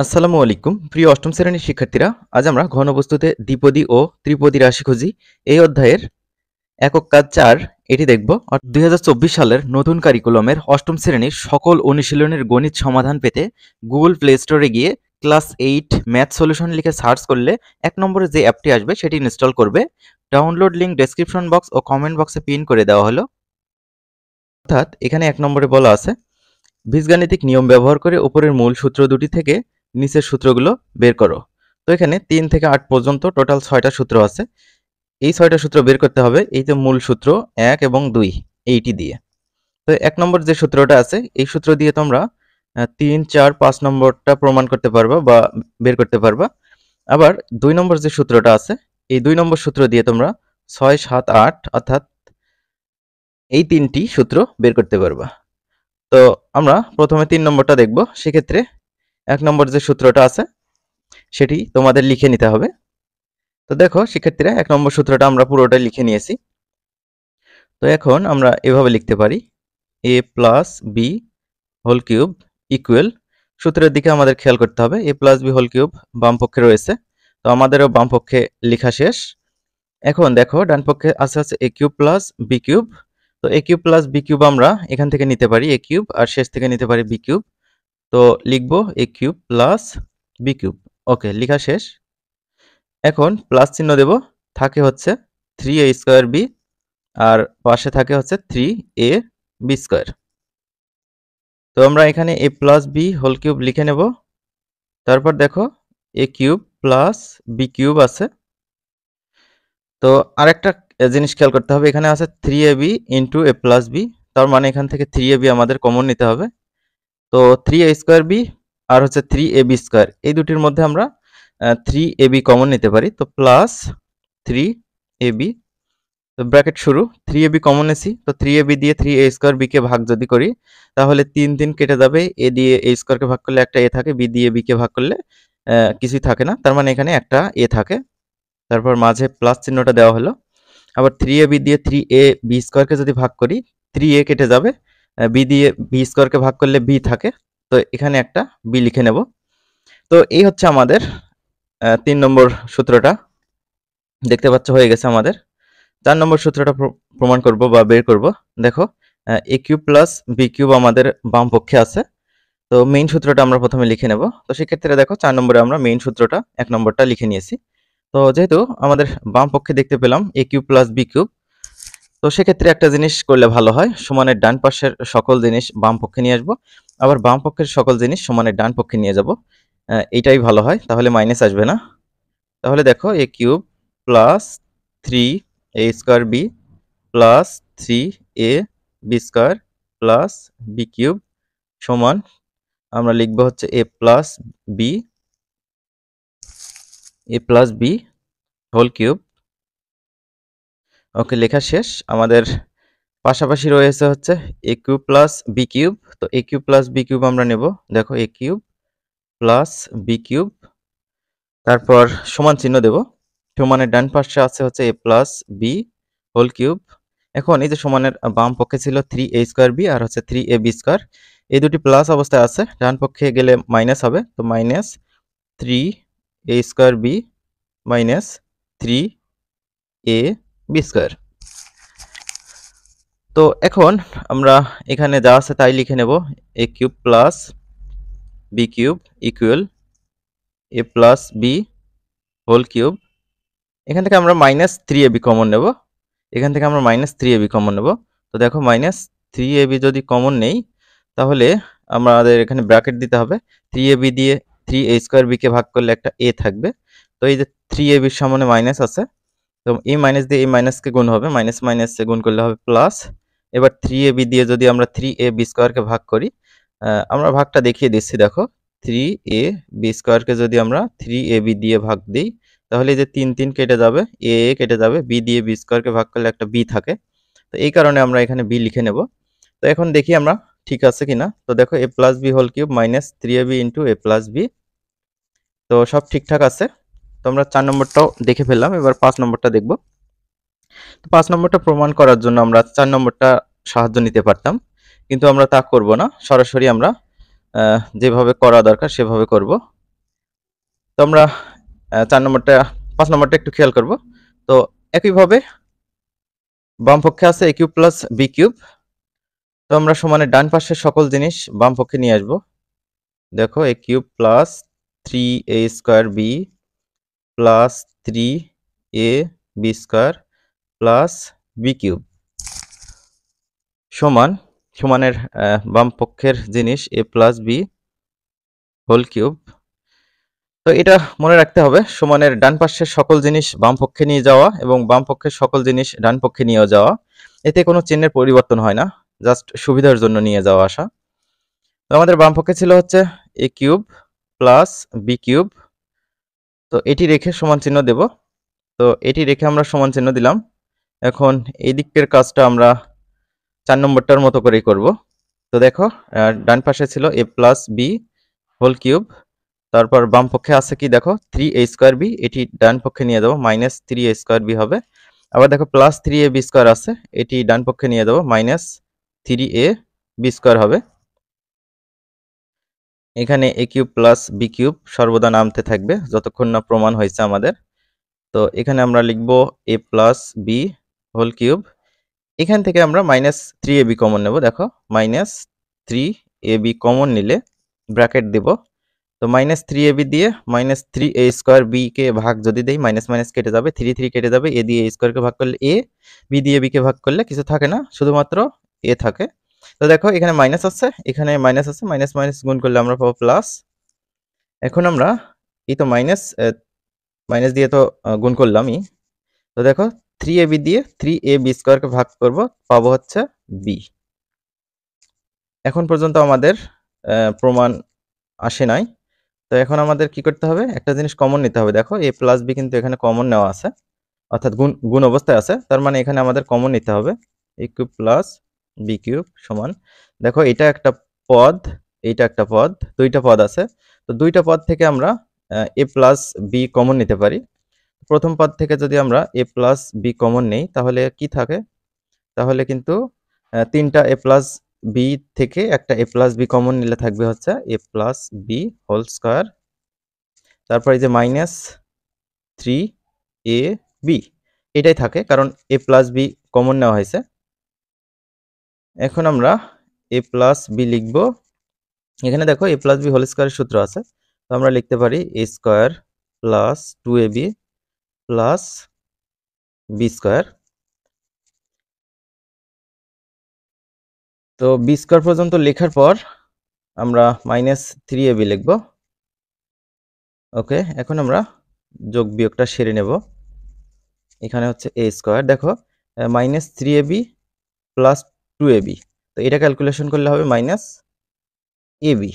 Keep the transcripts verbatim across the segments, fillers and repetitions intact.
আসসালামু আলাইকুম প্রিয় অষ্টম শ্রেণীর শিক্ষার্থীরা, আজ আমরা ঘনবস্তুতে দ্বিপদী ও ত্রিপদী রাশি খুঁজি এই অধ্যায়ের একক কাজ চার এটি দেখব। দুই হাজার চব্বিশ সালের নতুন কারিকুলামের অষ্টম শ্রেণীর সকল অনুশীলনের গণিত সমাধান পেতে গুগল প্লে স্টোরে গিয়ে ক্লাস এইট ম্যাথ সলিউশন লিখে সার্চ করলে এক নম্বরে যে অ্যাপটি আসবে সেটি ইনস্টল করবে। ডাউনলোড লিঙ্ক ডেসক্রিপশন বক্স ও কমেন্ট বক্সে পিন করে দেওয়া হলো। অর্থাৎ এখানে এক নম্বরে বলা আছে, বীজগাণিতিক নিয়ম ব্যবহার করে উপরের মূল সূত্র দুটি থেকে নিচের সূত্রগুলো বের করো। তো এখানে তিন থেকে আট পর্যন্ত টোটাল ছয়টা সূত্র আছে। এই ছয়টা সূত্র বের করতে হবে এই যে মূল সূত্র এক এবং দুই এইটি দিয়ে। তো এক নম্বর যে সূত্রটা আছে এই সূত্র দিয়ে তোমরা তিন চার পাঁচ নম্বরটা প্রমাণ করতে পারবা বা বের করতে পারবা। আবার দুই নম্বর যে সূত্রটা আছে এই দুই নম্বর সূত্র দিয়ে তোমরা ছয় সাত আট অর্থাৎ এই তিনটি সূত্র বের করতে পারবা। তো আমরা প্রথমে তিন নম্বরটা দেখব। সেক্ষেত্রে এক নম্বর যে সূত্রটা আছে সেটি তোমাদের লিখে নিতে হবে। তো দেখো শিক্ষার্থীরা, এক নম্বর সূত্রটা আমরা পুরোটাই লিখে নিয়েছি। তো এখন আমরা এভাবে লিখতে পারি, a plus b whole cube equal, সূত্রের দিকে আমাদের খেয়াল করতে হবে, a plus b whole cube বামপক্ষে রয়েছে, তো আমাদেরও বামপক্ষে লেখা শেষ। এখন দেখো ডানপক্ষে আছে আছে a cube plus b cube. তো a cube plus b cube আমরা এখান থেকে নিতে পারি এ কিউব, আর শেষ থেকে নিতে পারি বি কিউব। তো লিখবো a cube plus b cube, okay লেখা শেষ। এখন প্লাস চিহ্ন দেব, থাকে হচ্ছে থ্রি এ স্কোয়ার বি, আর পাশে থাকে হচ্ছে থ্রি এ বি স্কোয়ার। তো আমরা এখানে a plus b whole cube লিখে নেব। তারপর দেখো a cube plus b cube আছে। তো আরেকটা জিনিস খেয়াল করতে হবে, এখানে আছে three a b into a plus b, তার মানে এখান থেকে থ্রি এ বি আমাদের কমন নিতে হবে। তো থ্রি এ স্কোয়ার বি আর হচ্ছে থ্রি এ বি স্কোয়ার, এই দুটির মধ্যে আমরা থ্রি এ বি কমন নিতে পারি। তো প্লাস থ্রি এ বি, তো ব্র্যাকেট শুরু, থ্রি এ বি কমন এসি। তো থ্রি এ বি দিয়ে থ্রি এ স্কোয়ার বিকে ভাগ যদি করি তাহলে তিন তিন কেটে যাবে, এ দিয়ে এ স্কোয়ারকে ভাগ করলে একটা এ থাকে, বি দিয়ে বিকে ভাগ করলে কিছুই থাকে না, তার মানে এখানে একটা এ থাকে। তারপর মাঝে প্লাস চিহ্নটা দেওয়া হলো। আবার থ্রি এ বি দিয়ে থ্রি এ বি স্কোয়ারকে যদি ভাগ করি, থ্রি এ কেটে যাবে, বি দিয়ে বি স্কোয়ারকে ভাগ করলে বি থাকে, তো এখানে একটা বি লিখে নেব। তো এই হচ্ছে আমাদের তিন নম্বর সূত্রটা, দেখতে পাচ্ছ হয়ে গেছে আমাদের। চার নম্বর সূত্রটা প্রমাণ করব বা বের করব। দেখো a cube plus b cube আমাদের বাম পক্ষে আছে, তো মেইন সূত্রটা আমরা প্রথমে লিখে নেব। তো সেক্ষেত্রে দেখো চার নম্বরে আমরা মেইন সূত্রটা এক নম্বরটা লিখে নিয়েছি। তো যেহেতু আমাদের বাম পক্ষে দেখতে পেলাম a cube plus b cube, তো সেক্ষেত্রে একটা জিনিস করলে ভালো হয়, সমানের ডান পাশের সকল জিনিস বাম পক্ষে নিয়ে আসবো, আবার বাম পক্ষের সকল জিনিস সমানের ডান পক্ষে নিয়ে যাব, এইটাই ভালো হয়, তাহলে মাইনাস আসবে না। তাহলে দেখো a cube plus three a square b plus three a b square plus b cube সমান আমরা লিখব হচ্ছে a plus b a plus b whole cube, okay লেখা শেষ। আমাদের পাশাপাশি রয়েছে হচ্ছে a cube plus b cube, তো a cube plus b cube আমরা নেব। দেখো a cube plus b cube, তারপর সমান চিহ্ন দেব, সমানের ডান পাশে আছে হচ্ছে a plus b whole cube. এখন এই যে সমানের বাম পক্ষে ছিল থ্রি এ স্কোয়ার বি আর হচ্ছে থ্রি এ বি স্কোয়ার, এই দুটি প্লাস অবস্থায় আছে, ডান পক্ষে গেলে মাইনাস হবে, তো minus three a square b minus three a b square. তো এখন আমরা এখানে যা আছে তাই লিখে নেব, a cube plus b cube equal a plus b whole cube. এখান থেকে আমরা minus three a b common নেব, এখান থেকে আমরা minus three a b common নেব। তো দেখো মাইনাস থ্রি এ বি যদি কমন নেই তাহলে আমাদের এখানে ব্র্যাকেট দিতে হবে, থ্রি এ বি দিয়ে থ্রি এ স্কোয়ার বিকে ভাগ করলে একটা এ থাকবে, তো এই যে থ্রি এ বির সামনে মাইনাস আছে, তো এই মাইনাস দিয়ে এই মাইনাসকে গুণ হবে, মাইনাস মাইনাসে গুণ করলে হবে প্লাস। এবার থ্রি এ বি দিয়ে যদি আমরা থ্রি এ বি স্কোয়ারকে ভাগ করি, আমরা ভাগটা দেখিয়ে দিচ্ছি, দেখো থ্রি এ বি স্কোয়ারকে যদি আমরা থ্রি এ বি দিয়ে ভাগ দিই তাহলে এই যে তিন তিন কেটে যাবে, এ কেটে যাবে, বি দিয়ে বি স্কোয়ারকে ভাগ করলে একটা বি থাকে, তো এই কারণে আমরা এখানে বি লিখে নেব। তো এখন দেখি আমরা ঠিক আছে কিনা। তো দেখো a plus b whole cube minus three a b into a plus b, তো সব ঠিকঠাক আছে। তো আমরা চার নম্বরটাও দেখে ফেললাম, এবার পাঁচ নম্বরটা দেখব। তো পাঁচ নম্বরটা প্রমাণ করার জন্য আমরা চার নম্বরটা সাহায্য নিতে পারতাম, কিন্তু আমরা তা করব না, সরাসরি আমরা যেভাবে করা দরকার সেভাবে করব। তো আমরা চার নম্বরটা পাঁচ নম্বরটা একটু খেয়াল করব। তো একইভাবে বাম পক্ষে আছে a cube plus b cube, তো আমরা সমানে ডান পাশের সকল জিনিস বাম পক্ষে নিয়ে আসবো। দেখো a cube plus three a square b plus three a b square plus b cube সমান সমানের বাম পক্ষের জিনিস a plus b whole cube. তো এটা মনে রাখতে হবে, সমানের ডান পাশের সকল জিনিস বাম পক্ষে নিয়ে যাওয়া এবং বাম পক্ষের সকল জিনিস ডান পক্ষে নিয়ে যাওয়া, এতে কোনো চিহ্নের পরিবর্তন হয় না, জাস্ট সুবিধার জন্য নিয়ে যাওয়া আসা। তো আমাদের বাম পক্ষে ছিল হচ্ছে a cube plus b cube, তো এটি রেখে সমান চিহ্ন দেব। তো এটি রেখে আমরা সমান চিহ্ন দিলাম। এখন এই দিকের কাজটা আমরা চার নম্বরটার মতো করেই করব। তো দেখো ডান পাশে ছিল a plus b whole cube, তারপর বাম পক্ষে আছে কি দেখো থ্রি এ স্কোয়ার বি, এটি ডান পক্ষে নিয়ে যাবো minus three a square b হবে। আবার দেখো plus three a b square আছে, এটি ডান পক্ষে নিয়ে যাবো minus three a b square হবে। এখানে a cube plus b cube সর্বদা নামতে থাকবে যতক্ষণ না প্রমাণ হয়েছে আমাদের। তো এখানে আমরা লিখব a plus b whole cube, এখান থেকে আমরা minus three a b common নেব। দেখো minus three a b common নিলে ব্র্যাকেট দেব। তো মাইনাস থ্রি এ বি দিয়ে minus three a square b কে ভাগ যদি দেই, মাইনাস মাইনাস কেটে যাবে, থ্রি থ্রি কেটে যাবে, এ দিয়ে এ স্কোয়ারকে ভাগ করলে এ, বি দিয়ে বি কে ভাগ করলে কিছু থাকে না, শুধুমাত্র এ থাকে। তো দেখো এখানে মাইনাস আছে, এখানে মাইনাস আছে, মাইনাস মাইনাস গুণ করলে আমরা পাবো প্লাস। এখন আমরা এই তো মাইনাস মাইনাস দিয়ে তো গুণ করলামই। তো দেখো থ্রি এ বি দিয়ে থ্রি এ বি স্কোয়ারকে ভাগ করব, পাবো হচ্ছে বি। এখন পর্যন্ত আমাদের প্রমাণ আসে নাই, তো এখন আমাদের কি করতে হবে, একটা জিনিস কমন নিতে হবে। দেখো এ প্লাস বি কিন্তু এখানে কমন নেওয়া আছে, অর্থাৎ গুণ গুণ অবস্থায় আছে, তার মানে এখানে আমাদের কমন নিতে হবে। A cube plus b cube সমান, দেখো এটা একটা পদ, এইটা একটা পদ, দুইটা পদ আছে। তো দুইটা পদ থেকে আমরা এ প্লাস বি কমন নিতে পারি। প্রথম পদ থেকে যদি আমরা এ প্লাস বি কমন নেই তাহলে কি থাকে, তাহলে কিন্তু তিনটা এ প্লাস বি থেকে একটা এ প্লাস বি কমন নিলে থাকবে হচ্ছে a plus b whole square, তারপরে যে মাইনাস থ্রি এ বি এটাই থাকে, কারণ এ প্লাস বি কমন নেওয়া হয়েছে। এখন আমরা এ প্লাস বি লিখব। এখানে দেখো এ প্লাস বি হোল স্কোয়ারের সূত্র আছে, তো আমরা লিখতে পারি a square plus two a b plus b square. তো বি স্কোয়ার পর্যন্ত লেখার পর আমরা মাইনাস থ্রি এ বি লিখব। ওকে, এখন আমরা যোগ বিয়োগটা সেরে নেব। এখানে হচ্ছে এ স্কোয়ার, দেখো minus three a b plus two a b, তো এটা ক্যালকুলেশন করলে হবে মাইনাস এ বি,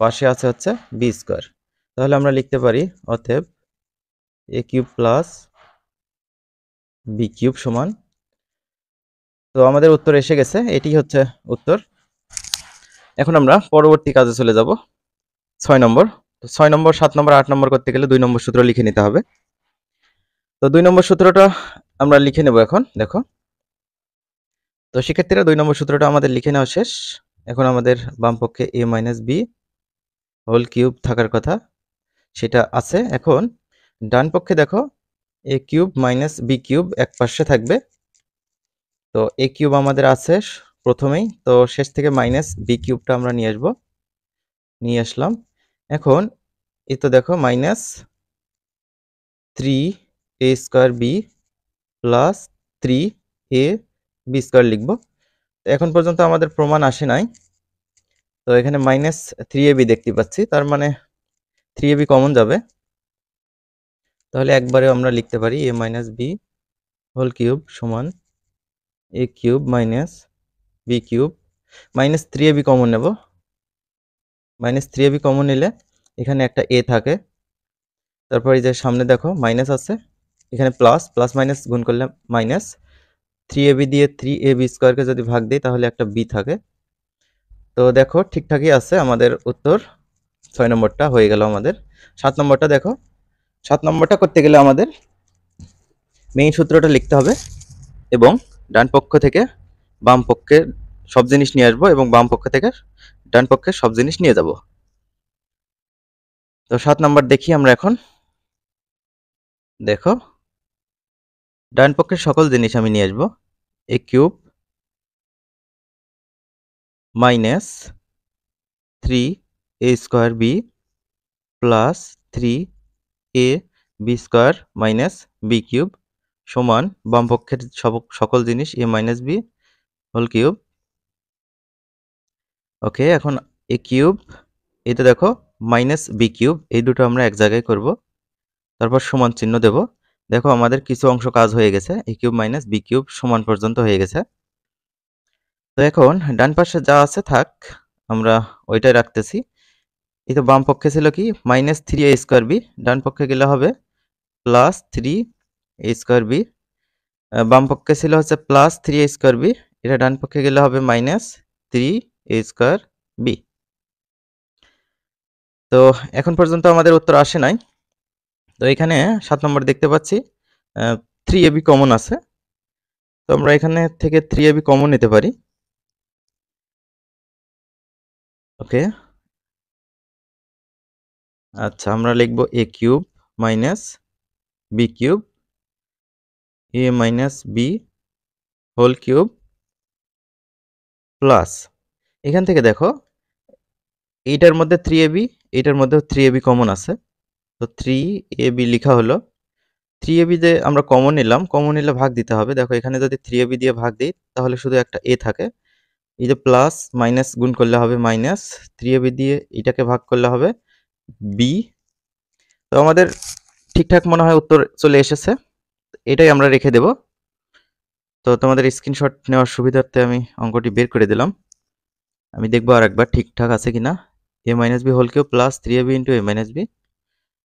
পাশে আছে হচ্ছে বি স্কোয়ার। তাহলে আমরা লিখতে পারি অতএব a cube plus b cube সমান, তো আমাদের উত্তর এসে গেছে, এটি হচ্ছে উত্তর। এখন আমরা পরবর্তী কাজে চলে যাব, ছয় নম্বর। তো ছয় নম্বর, সাত নম্বর, আট নম্বর করতে গেলে দুই নম্বর সূত্র লিখে নিতে হবে। তো দুই নম্বর সূত্রটা আমরা লিখে নেব এখন। দেখো তো শিক্ষার্থীরা, দুই নম্বর সূত্রটা আমাদের লিখে নেওয়া শেষ। এখন আমাদের বামপক্ষে a minus B whole cube থাকার কথা, সেটা আছে। এখন ডান পক্ষে দেখো a cube minus B cube এক পাশে থাকবে। তো এ কিউব আমাদের আছে প্রথমেই, তো শেষ থেকে মাইনাস বি কিউবটা আমরা নিয়ে আসবো, নিয়ে আসলাম। এখন এ তো দেখো minus three a square b plus three a b square লিখবো। তো এখন পর্যন্ত আমাদের প্রমাণ আসে নাই। তো এখানে মাইনাস থ্রি এ বি দেখতে পাচ্ছি, তার মানে থ্রি এ বি কমন যাবে। তাহলে একবারে আমরা লিখতে পারি a minus B whole cube সমান a cube minus B cube, minus three a b common নেব। Minus three a b common নিলে এখানে একটা এ থাকে, তারপরে যে সামনে দেখো মাইনাস আছে, এখানে প্লাস, প্লাস মাইনাস গুণ করলে মাইনাস, থ্রি এ বি দিয়ে থ্রি এ বি স্কোয়ারকে যদি ভাগ দিই তাহলে একটা বি থাকে। তো দেখো ঠিকঠাকই আছে আমাদের উত্তর, ছয় নম্বরটা হয়ে গেল আমাদের। সাত নম্বরটা দেখো, সাত নম্বরটা করতে গেলে আমাদের মেইন সূত্রটা লিখতে হবে এবং ডান পক্ষ থেকে বাম পক্ষে সব জিনিস নিয়ে আসবো এবং বাম পক্ষ থেকে ডান পক্ষে সব জিনিস নিয়ে যাব। তো সাত নাম্বার দেখি আমরা এখন। দেখো ডান পক্ষের সকল জিনিস আমি নিয়ে আসবো। এ cube minus three a square b plus three a b square minus B cube সমান বাম পক্ষের সকল জিনিস a minus B whole cube. Okay, এখন এ কিউব, এটা দেখো মাইনাস বি কিউব, এই দুটো আমরা এক জায়গায় করব, তারপর সমান চিহ্ন দেব। দেখো আমাদের কিছু অংশ কাজ হয়ে গেছে, এ কিউব মাইনাস বি কিউব সমান পর্যন্ত হয়ে গেছে। তো এখন ডান পাশে যা আছে থাক, আমরা ওইটাই রাখতেছি। এই তো বাম পক্ষে ছিল কি minus three a square b, ডান পক্ষে গেলে হবে plus three a square b. বাম পক্ষে ছিল হচ্ছে plus three a square b, এটা ডান পক্ষে গেলে হবে minus three a square b. তো এখন পর্যন্ত আমাদের উত্তর আসে নাই। তো এখানে সাত নম্বর দেখতে পাচ্ছি থ্রি এবি কমন আছে, তো আমরা এখানে থেকে থ্রি এবি কমন নিতে পারি। ওকে, আচ্ছা আমরা লিখব a cube minus B cube a minus B whole cube plus, এখান থেকে দেখো এইটার মধ্যে থ্রি এবি, এইটার মধ্যে থ্রি এবি কমন আছে, তো থ্রি এবি লেখা হলো। থ্রি এবি যে আমরা কমন নিলাম, কমন নিলে ভাগ দিতে হবে। দেখো এখানে যদি থ্রি এবি দিয়ে ভাগ দিই তাহলে শুধু একটা এ থাকে, এই যে প্লাস মাইনাস গুণ করলে হবে মাইনাস, থ্রি এবি দিয়ে এটাকে ভাগ করলে হবে বি। তো আমাদের ঠিকঠাক মনে হয় উত্তর চলে এসেছে, এটাই আমরা রেখে দেব। তো তোমাদের স্ক্রিনশট নেওয়ার সুবিধার্থে আমি অঙ্কটি বের করে দিলাম। আমি দেখবো আর একবার ঠিকঠাক আছে কিনা। A minus B whole cube plus three a b into a minus b,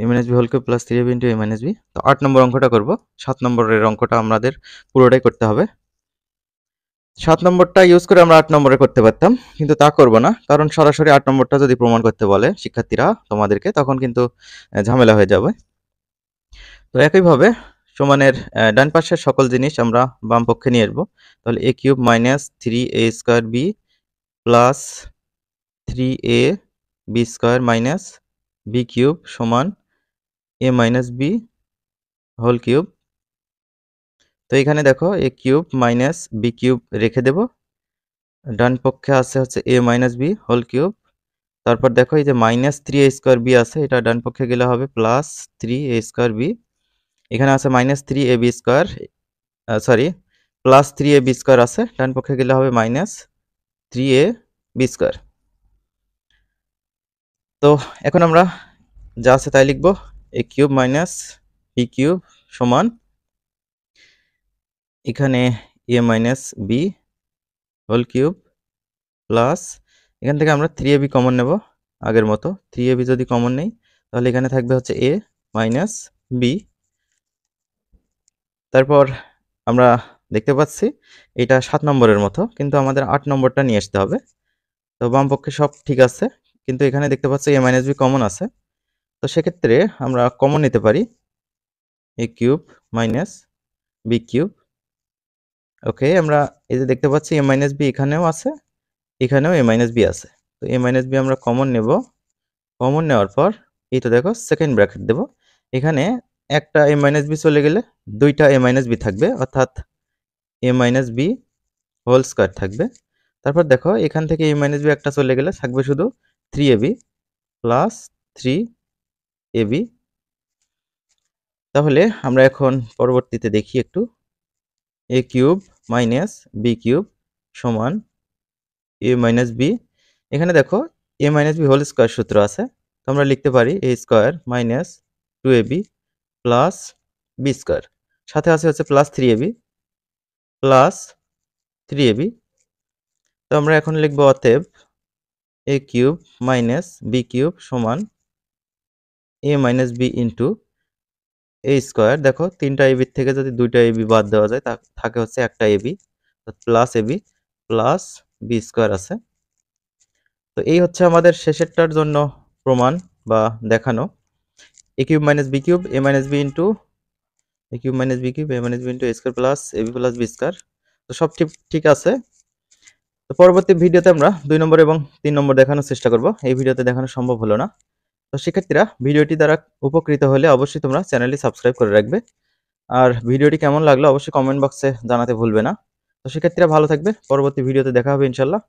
a minus B whole cube plus three a b into a minus B. তো আট নম্বর অঙ্কটা করবো, সাত নম্বরের অঙ্কটা আমাদের পুরোটাই করতে হবে। সাত নম্বরটা ইউজ করে আমরা আট নম্বরে করতে পারতাম, কিন্তু তা করব না, কারণ সরাসরি আট নম্বরটা যদি প্রমাণ করতে বলে শিক্ষার্থীরা তোমাদেরকে, তখন কিন্তু ঝামেলা হয়ে যাবে। তো একইভাবে সমানের ডান পাশের সকল জিনিস আমরা বাম পক্ষে নিয়ে আসবো। তাহলে এ cube minus three a square b plus three a b square minus B cube সমান a minus B whole cube. তো এখানে দেখো a cube minus B cube রেখে দেব, ডান পক্ষে আছে হচ্ছে a minus B whole cube. তারপর দেখো এই যে minus three a square b আছে, এটা ডান পক্ষে গেলে হবে plus three a square b. এখানে আছে minus three a b square, sorry plus three a b square আছে, ডান পক্ষে গেলে হবে minus three a b square. তো এখন আমরা যা আছে তাই লিখবো। A cube minus B cube সমান এখানে a minus B whole cube plus, এখান থেকে আমরা থ্রি এ বি কমন নেব আগের মতো। থ্রি এ বি যদি কমন নেই তাহলে এখানে থাকবে হচ্ছে এ মাইনাস বি। তারপর আমরা দেখতে পাচ্ছি এটা সাত নম্বরের মতো, কিন্তু আমাদের আট নম্বরটা নিয়ে আসতে হবে। তো বাম পক্ষে সব ঠিক আছে, কিন্তু এখানে দেখতে পাচ্ছি এ মাইনাস বি কমন আছে, তো সেক্ষেত্রে আমরা কমন নিতে পারি a cube minus B cube. Okay, আমরা এই যে দেখতে পাচ্ছি এ মাইনাস বি এখানেও আছে, এখানেও এ মাইনাস বি আছে, তো এ মাইনাস বি আমরা কমন নেব। কমন নেওয়ার পর এই তো দেখো সেকেন্ড ব্র্যাকেট দেব, এখানে একটা এ মাইনাস বি চলে গেলে দুইটা এ মাইনাস বি থাকবে, অর্থাৎ a minus B whole square থাকবে। তারপর দেখো এখান থেকে এ মাইনাস বি একটা চলে গেলে থাকবে শুধু three a b plus three a b. তাহলে আমরা এখন পরবর্তীতে দেখি একটু। A cube minus B cube সমান এ মাইনাস বি, এখানে দেখো a minus B whole square সূত্র আছে, তো আমরা লিখতে পারি a square minus two a b plus b square, সাথে আছে হচ্ছে plus three a b plus three a b. তো আমরা এখন লিখব অতএব a cube minus B cube সমান a minus B into a square. দেখো তিনটা এবির থেকে যদি দুইটা এবি বাদ দেওয়া যায় তা থাকে হচ্ছে একটা a b, plus a b plus b square আছে। তো এই হচ্ছে আমাদের শেষেরটার জন্য প্রমাণ বা দেখানো। A cube minus B cube a minus B into a cube minus B cube a minus B into a square plus a b plus b square. তো সব ঠিক ঠিক আছে। তো পরবর্তী ভিডিওতে আমরা দুই নম্বর এবং তিন নম্বর দেখানোর চেষ্টা করব, এই ভিডিওতে দেখানো সম্ভব হলো না। তো শিক্ষার্থীরা ভিডিওটি দ্বারা উপকৃত হলে অবশ্যই তোমরা চ্যানেলটি সাবস্ক্রাইব করে রাখবে। আর ভিডিওটি কেমন লাগলো অবশ্যই কমেন্ট বক্সে জানাতে ভুলবে না। তো শিক্ষার্থীরা ভালো থাকবে, পরবর্তী ভিডিওতে দেখা হবে ইনশাল্লাহ।